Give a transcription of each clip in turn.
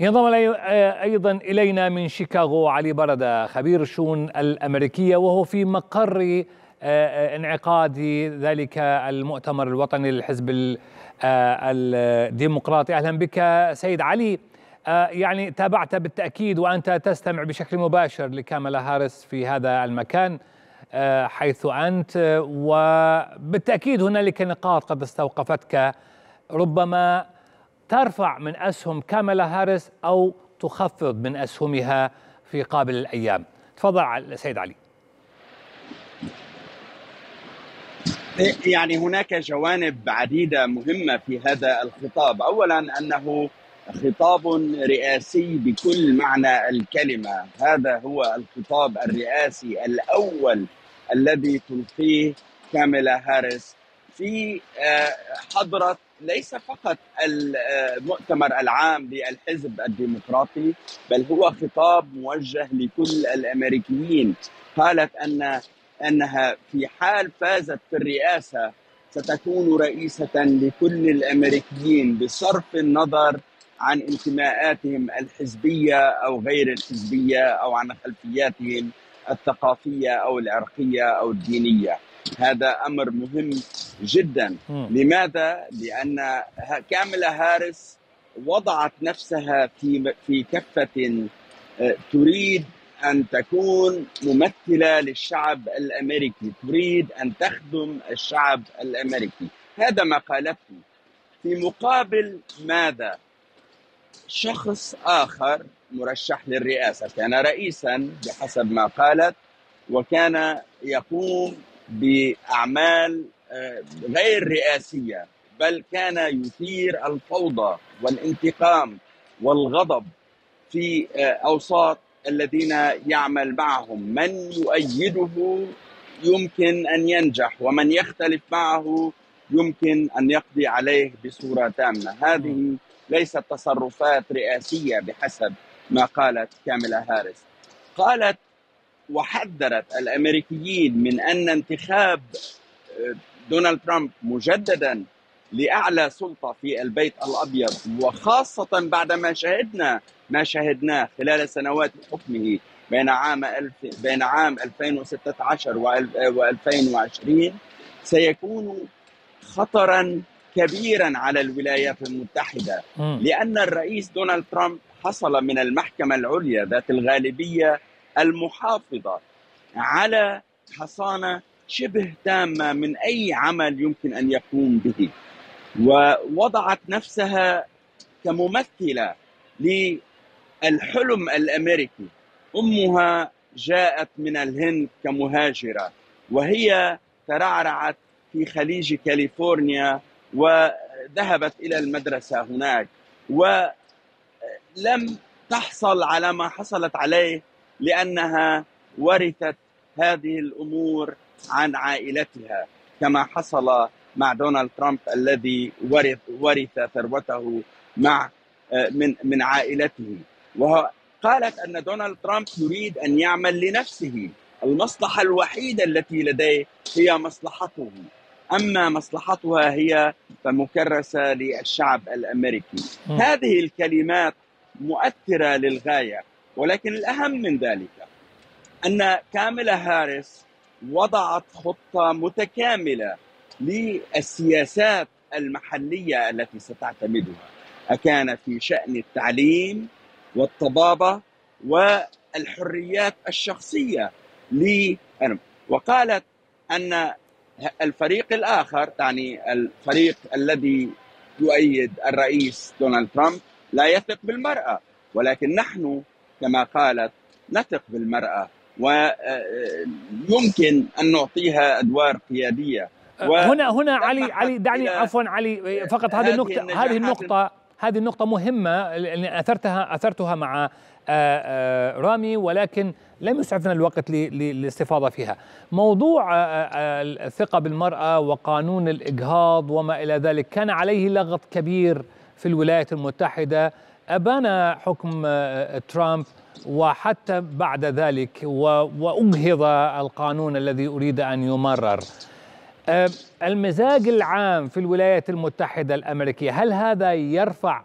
ينضم أيضا إلينا من شيكاغو علي بردي خبير الشؤون الأمريكية وهو في مقر انعقاد ذلك المؤتمر الوطني للحزب الديمقراطي. أهلا بك سيد علي. يعني تابعت بالتأكيد وأنت تستمع بشكل مباشر لكاميلا هاريس في هذا المكان حيث أنت، وبالتأكيد هنالك نقاط قد استوقفتك ربما ترفع من أسهم كاميلا هاريس أو تخفض من أسهمها في قابل الأيام. تفضل سيد علي. يعني هناك جوانب عديدة مهمة في هذا الخطاب. أولا أنه خطاب رئاسي بكل معنى الكلمة، هذا هو الخطاب الرئاسي الأول الذي تلقيه كاميلا هاريس في حضرة ليس فقط المؤتمر العام للحزب الديمقراطي، بل هو خطاب موجه لكل الأمريكيين. قالت أنها في حال فازت في الرئاسة ستكون رئيسة لكل الأمريكيين بصرف النظر عن انتماءاتهم الحزبية أو غير الحزبية أو عن خلفياتهم الثقافية أو العرقية أو الدينية. هذا أمر مهم جدا. لماذا؟ لأن كاميلا هاريس وضعت نفسها في كفة تريد أن تكون ممثلة للشعب الأمريكي، تريد أن تخدم الشعب الأمريكي. هذا ما قالته. في مقابل ماذا؟ شخص آخر مرشح للرئاسة كان رئيسا بحسب ما قالت، وكان يقوم بأعمال غير رئاسية، بل كان يثير الفوضى والانتقام والغضب في أوساط الذين يعمل معهم. من يؤيده يمكن أن ينجح، ومن يختلف معه يمكن أن يقضي عليه بصورة تامة. هذه ليست تصرفات رئاسية بحسب ما قالت كاميلا هاريس. قالت وحذرت الأمريكيين من أن انتخاب دونالد ترامب مجددا لأعلى سلطة في البيت الأبيض، وخاصة بعدما شهدنا ما شهدناه خلال سنوات حكمه بين عام 2016 و2020 سيكون خطرا كبيرا على الولايات المتحدة، لأن الرئيس دونالد ترامب حصل من المحكمة العليا ذات الغالبية المحافظة على حصانة شبه تامة من أي عمل يمكن أن يقوم به، ووضعت نفسها كممثلة للحلم الأمريكي. أمها جاءت من الهند كمهاجرة، وهي ترعرعت في خليج كاليفورنيا وذهبت إلى المدرسة هناك، ولم تحصل على ما حصلت عليه لأنها ورثت هذه الأمور عن عائلتها، كما حصل مع دونالد ترامب الذي ورث ثروته من عائلته. وقالت أن دونالد ترامب يريد أن يعمل لنفسه، المصلحة الوحيدة التي لديه هي مصلحته، أما مصلحتها هي فمكرسة للشعب الأمريكي. هذه الكلمات مؤثرة للغاية، ولكن الأهم من ذلك أن كاميلا هاريس وضعت خطة متكاملة للسياسات المحلية التي ستعتمدها، أكان في شأن التعليم والطبابة والحريات الشخصية وقالت أن الفريق الآخر، يعني الفريق الذي يؤيد الرئيس دونالد ترامب، لا يثق بالمرأة، ولكن نحن كما قالت نثق بالمرأة ويمكن أن نعطيها أدوار قيادية. هنا علي دعني عفوا علي فقط هذه النقطة مهمة، لأن أثرتها مع رامي، ولكن لم يسعفنا الوقت للاستفاضة فيها. موضوع الثقة بالمرأة وقانون الإجهاض وما إلى ذلك كان عليه لغط كبير في الولايات المتحدة أبان حكم ترامب، وحتى بعد ذلك وأجهض القانون الذي أريد أن يمرر. المزاج العام في الولايات المتحدة الأمريكية، هل هذا يرفع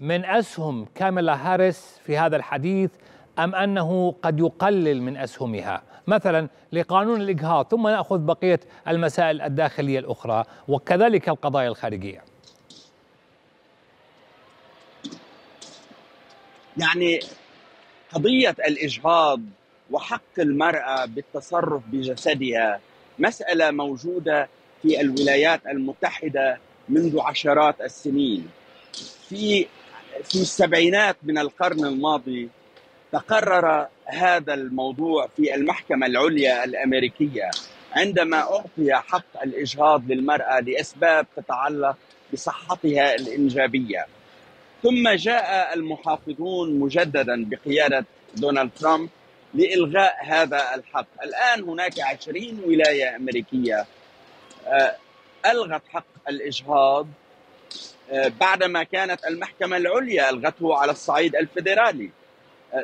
من أسهم كاميلا هاريس في هذا الحديث أم أنه قد يقلل من أسهمها مثلا لقانون الإجهاض، ثم نأخذ بقية المسائل الداخلية الأخرى وكذلك القضايا الخارجية؟ يعني قضية الإجهاض وحق المرأة بالتصرف بجسدها مسألة موجودة في الولايات المتحدة منذ عشرات السنين. في السبعينات من القرن الماضي تقرر هذا الموضوع في المحكمة العليا الأمريكية عندما أعطي حق الإجهاض للمرأة لأسباب تتعلق بصحتها الإنجابية. ثم جاء المحافظون مجددا بقيادة دونالد ترامب لإلغاء هذا الحق. الآن هناك 20 ولاية أمريكية ألغت حق الإجهاض بعدما كانت المحكمة العليا ألغته على الصعيد الفيدرالي.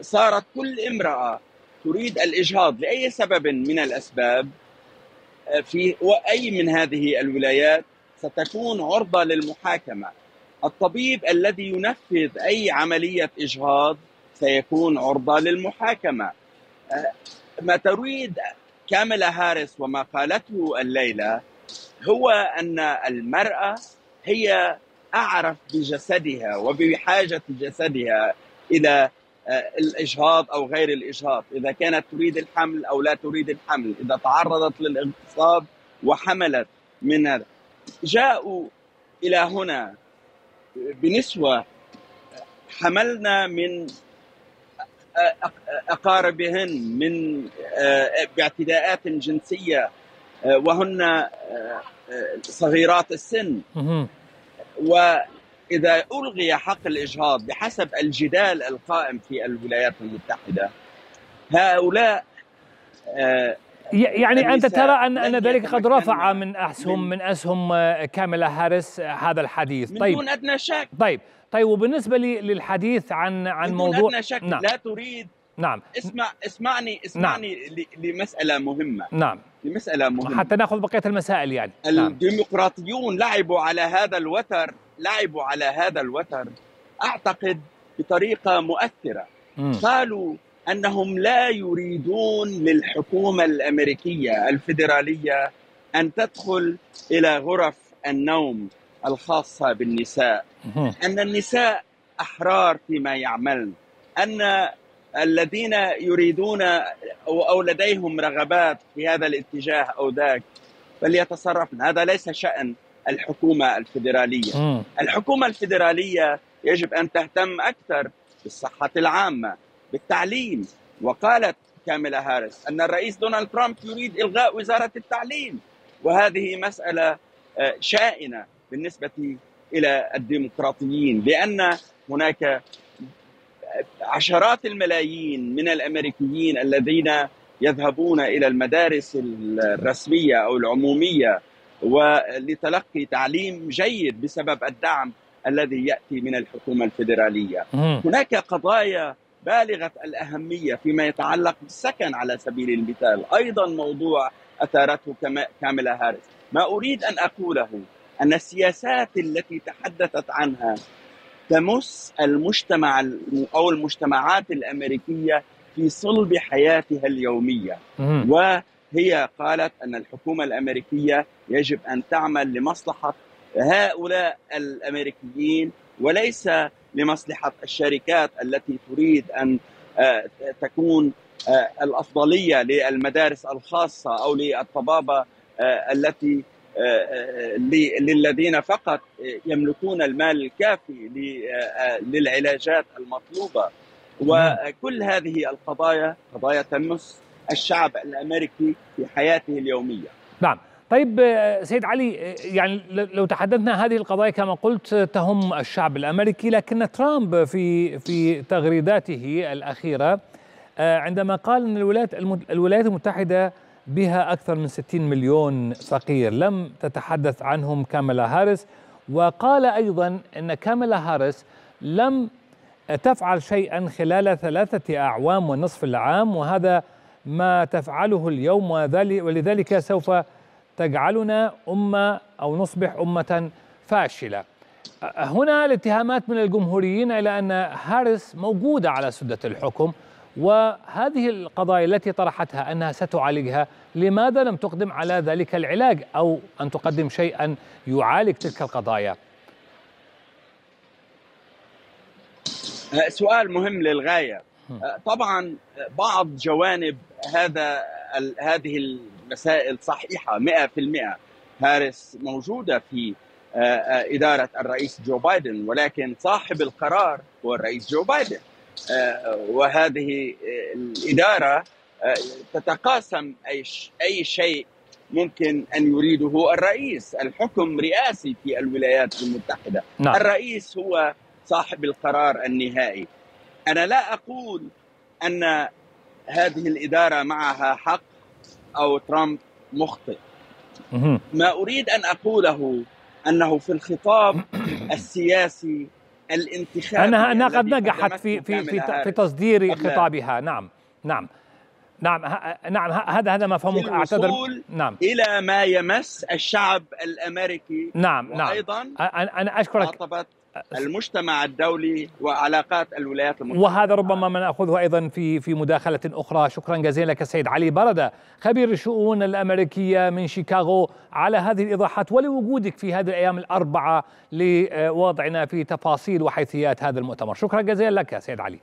صارت كل امرأة تريد الإجهاض لأي سبب من الأسباب في أي من هذه الولايات ستكون عرضة للمحاكمة. الطبيب الذي ينفذ أي عملية إجهاض سيكون عرضة للمحاكمة. ما تريد كاميلا هاريس وما قالته الليلة هو أن المرأة هي أعرف بجسدها وبحاجة جسدها إلى الإجهاض أو غير الإجهاض، إذا كانت تريد الحمل أو لا تريد الحمل، إذا تعرضت للاغتصاب وحملت من هذا. جاءوا إلى هنا بنسوة حملنا من أقاربهن من باعتداءات جنسية وهن صغيرات السن. وإذا ألغي حق الإجهاض بحسب الجدال القائم في الولايات المتحدة هؤلاء يعني أنت ترى أن ذلك قد رفع من أسهم كاميلا هاريس هذا الحديث من دون أدنى شك. طيب وبالنسبة للحديث عن من موضوع دون أدنى شك لا تريد. اسمعني لمسألة مهمة. لمسألة مهمة حتى ناخذ بقية المسائل. يعني الديمقراطيون لعبوا على هذا الوتر، أعتقد بطريقة مؤثرة. قالوا أنهم لا يريدون للحكومة الأمريكية الفيدرالية أن تدخل إلى غرف النوم الخاصة بالنساء، أن النساء أحرار فيما يعملن، أن الذين يريدون أو لديهم رغبات في هذا الاتجاه أو ذاك فليتصرفن. هذا ليس شأن الحكومة الفيدرالية. الحكومة الفيدرالية يجب أن تهتم أكثر بالصحة العامة، بالتعليم. وقالت كاميلا هاريس أن الرئيس دونالد ترامب يريد إلغاء وزارة التعليم، وهذه مسألة شائنة بالنسبة إلى الديمقراطيين، لأن هناك عشرات الملايين من الأمريكيين الذين يذهبون إلى المدارس الرسمية أو العمومية ولتلقي تعليم جيد بسبب الدعم الذي يأتي من الحكومة الفيدرالية. هناك قضايا بالغة الأهمية فيما يتعلق بالسكن على سبيل المثال، أيضا موضوع أثارته كاميلا هاريس. ما أريد أن أقوله أن السياسات التي تحدثت عنها تمس المجتمع أو المجتمعات الأمريكية في صلب حياتها اليومية. وهي قالت أن الحكومة الأمريكية يجب أن تعمل لمصلحة هؤلاء الأمريكيين وليس لمصلحة الشركات التي تريد أن تكون الأفضلية للمدارس الخاصة أو للطبابة التي للذين فقط يملكون المال الكافي للعلاجات المطلوبة. وكل هذه القضايا قضايا تمس الشعب الأمريكي في حياته اليومية. طيب سيد علي، يعني لو تحدثنا هذه القضايا كما قلت تهم الشعب الأمريكي، لكن ترامب في تغريداته الأخيرة عندما قال أن الولايات المتحدة بها أكثر من 60 مليون فقير لم تتحدث عنهم كاميلا هاريس، وقال أيضا أن كاميلا هاريس لم تفعل شيئا خلال 3 أعوام ونصف العام، وهذا ما تفعله اليوم ولذلك سوف تجعلنا أمة أو نصبح أمة فاشلة. هنا الاتهامات من الجمهوريين إلى أن هاريس موجودة على سدة الحكم، وهذه القضايا التي طرحتها أنها ستعالجها، لماذا لم تقدم على ذلك العلاج أو أن تقدم شيئا يعالج تلك القضايا؟ سؤال مهم للغاية. طبعا بعض جوانب هذه المسائل صحيحة 100%. هاريس موجودة في إدارة الرئيس جو بايدن، ولكن صاحب القرار هو الرئيس جو بايدن، وهذه الإدارة تتقاسم أي شيء ممكن أن يريده الرئيس. الحكم رئاسي في الولايات المتحدة. نعم. الرئيس هو صاحب القرار النهائي. أنا لا أقول أن هذه الإدارة معها حق أو ترامب مخطئ. ما أريد أن أقوله أنه في الخطاب السياسي الانتخابي أنها قد نجحت في في في, في تصدير خطابها. نعم نعم نعم نعم هذا مفهومك، اعتذر. نعم، الى ما يمس الشعب الامريكي. نعم نعم، وايضا انا اشكرك. المجتمع الدولي وعلاقات الولايات المتحدة، وهذا ربما ما نأخذه أيضا في مداخلة أخرى. شكرا جزيلا لك السيد علي بردي، خبير الشؤون الأمريكية من شيكاغو، على هذه الإيضاحات ولوجودك في هذه الأيام الأربعة لوضعنا في تفاصيل وحيثيات هذا المؤتمر. شكرا جزيلا لك سيد علي.